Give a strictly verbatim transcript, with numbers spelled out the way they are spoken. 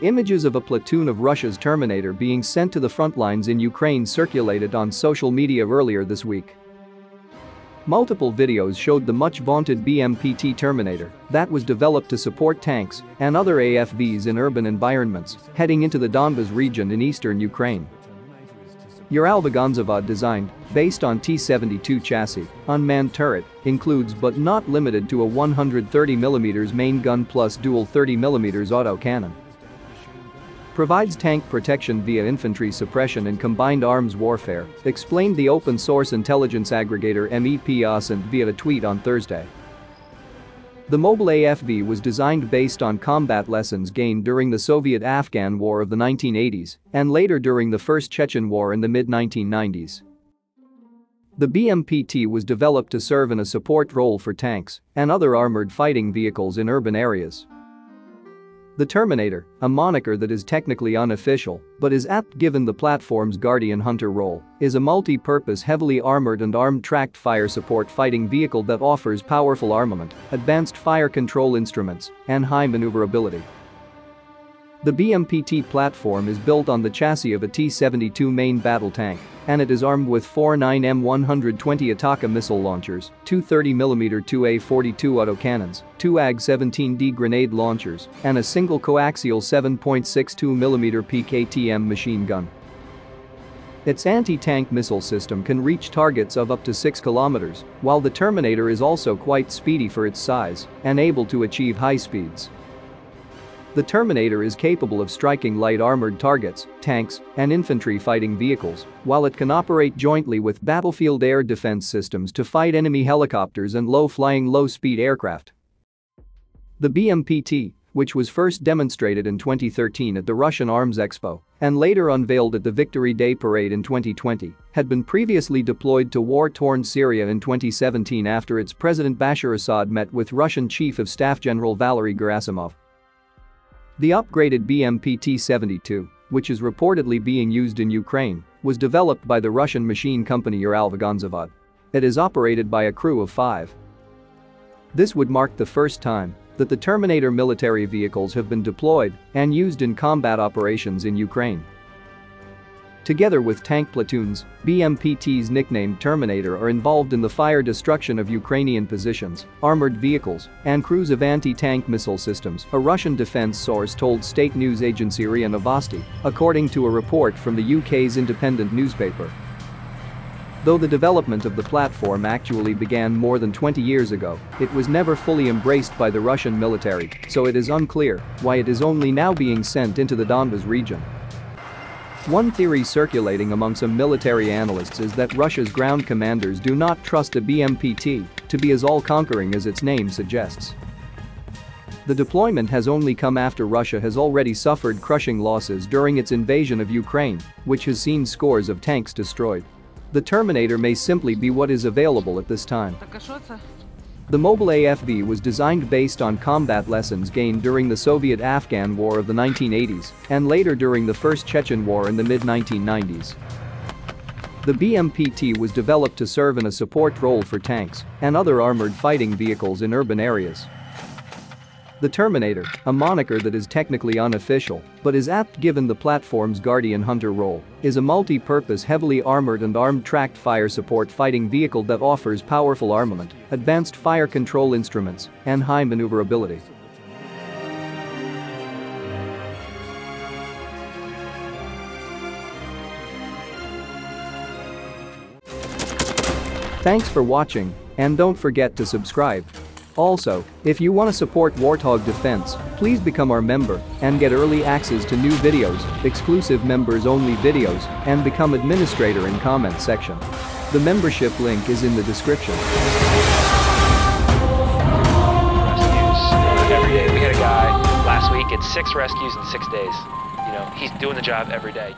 Images of a platoon of Russia's Terminator being sent to the front lines in Ukraine circulated on social media earlier this week. Multiple videos showed the much-vaunted B M P T Terminator that was developed to support tanks and other A F Vs in urban environments heading into the Donbas region in eastern Ukraine. Uralvagonzavod, designed based on T seventy-two chassis, unmanned turret, includes but not limited to a one hundred thirty millimeter main gun plus dual thirty millimeter autocannon. Provides tank protection via infantry suppression and combined arms warfare, explained the open-source intelligence aggregator M E P A S N via a tweet on Thursday. The mobile A F V was designed based on combat lessons gained during the Soviet-Afghan War of the nineteen eighties and later during the First Chechen War in the mid nineteen nineties. The B M P T was developed to serve in a support role for tanks and other armored fighting vehicles in urban areas. The Terminator, a moniker that is technically unofficial but is apt given the platform's guardian hunter role, is a multi-purpose heavily armored and armed tracked fire support fighting vehicle that offers powerful armament, advanced fire control instruments, and high maneuverability. The B M P T platform is built on the chassis of a T seventy-two main battle tank, and it is armed with four nine M one twenty Ataka missile launchers, two thirty millimeter two A forty-two autocannons, two A G seventeen D grenade launchers, and a single coaxial seven point six two millimeter P K T M machine gun. Its anti-tank missile system can reach targets of up to six kilometers, while the Terminator is also quite speedy for its size and able to achieve high speeds. The Terminator is capable of striking light armored targets, tanks, and infantry fighting vehicles, while it can operate jointly with battlefield air defense systems to fight enemy helicopters and low-flying low-speed aircraft. The B M P T, which was first demonstrated in twenty thirteen at the Russian Arms Expo and later unveiled at the Victory Day Parade in twenty twenty, had been previously deployed to war-torn Syria in twenty seventeen after its President Bashar Assad met with Russian Chief of Staff General Valery Gerasimov. The upgraded B M P T seventy-two, which is reportedly being used in Ukraine, was developed by the Russian machine company Uralvagonzavod. It is operated by a crew of five. This would mark the first time that the Terminator military vehicles have been deployed and used in combat operations in Ukraine. Together with tank platoons, B M P Ts nicknamed Terminator are involved in the fire destruction of Ukrainian positions, armored vehicles, and crews of anti-tank missile systems, a Russian defense source told state news agency R I A Novosti, according to a report from the U K's independent newspaper. Though the development of the platform actually began more than twenty years ago, it was never fully embraced by the Russian military, so it is unclear why it is only now being sent into the Donbas region. One theory circulating among some military analysts is that Russia's ground commanders do not trust the B M P T to be as all-conquering as its name suggests. The deployment has only come after Russia has already suffered crushing losses during its invasion of Ukraine, which has seen scores of tanks destroyed. The Terminator may simply be what is available at this time. The mobile A F V was designed based on combat lessons gained during the Soviet-Afghan War of the nineteen eighties and later during the First Chechen War in the mid nineteen nineties. The B M P T was developed to serve in a support role for tanks and other armored fighting vehicles in urban areas. The Terminator, a moniker that is technically unofficial but is apt given the platform's guardian hunter role, is a multi-purpose heavily armored and armed tracked fire support fighting vehicle that offers powerful armament, advanced fire control instruments, and high maneuverability. Thanks for watching, and don't forget to subscribe. Also, if you want to support Warthog Defense, please become our member and get early access to new videos, exclusive members-only videos, and become administrator in comment section. The membership link is in the description. Rescues. Every day. We had a guy last week at six rescues in six days. You know, he's doing the job every day.